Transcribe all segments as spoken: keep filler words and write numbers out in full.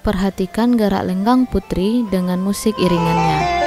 Perhatikan garak lenggang Putri dengan musik iringannya.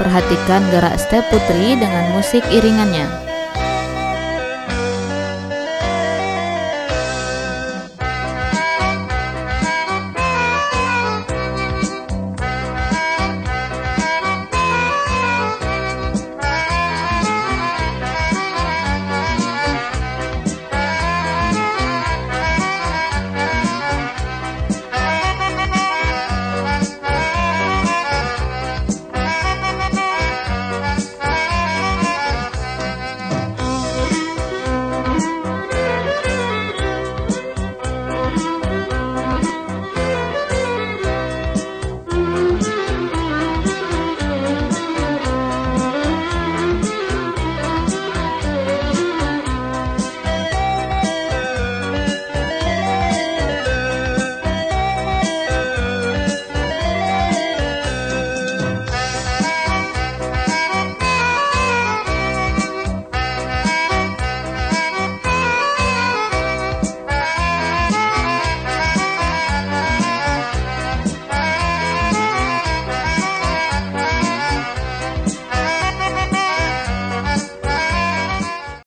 Perhatikan gerak step Putri dengan musik iringannya.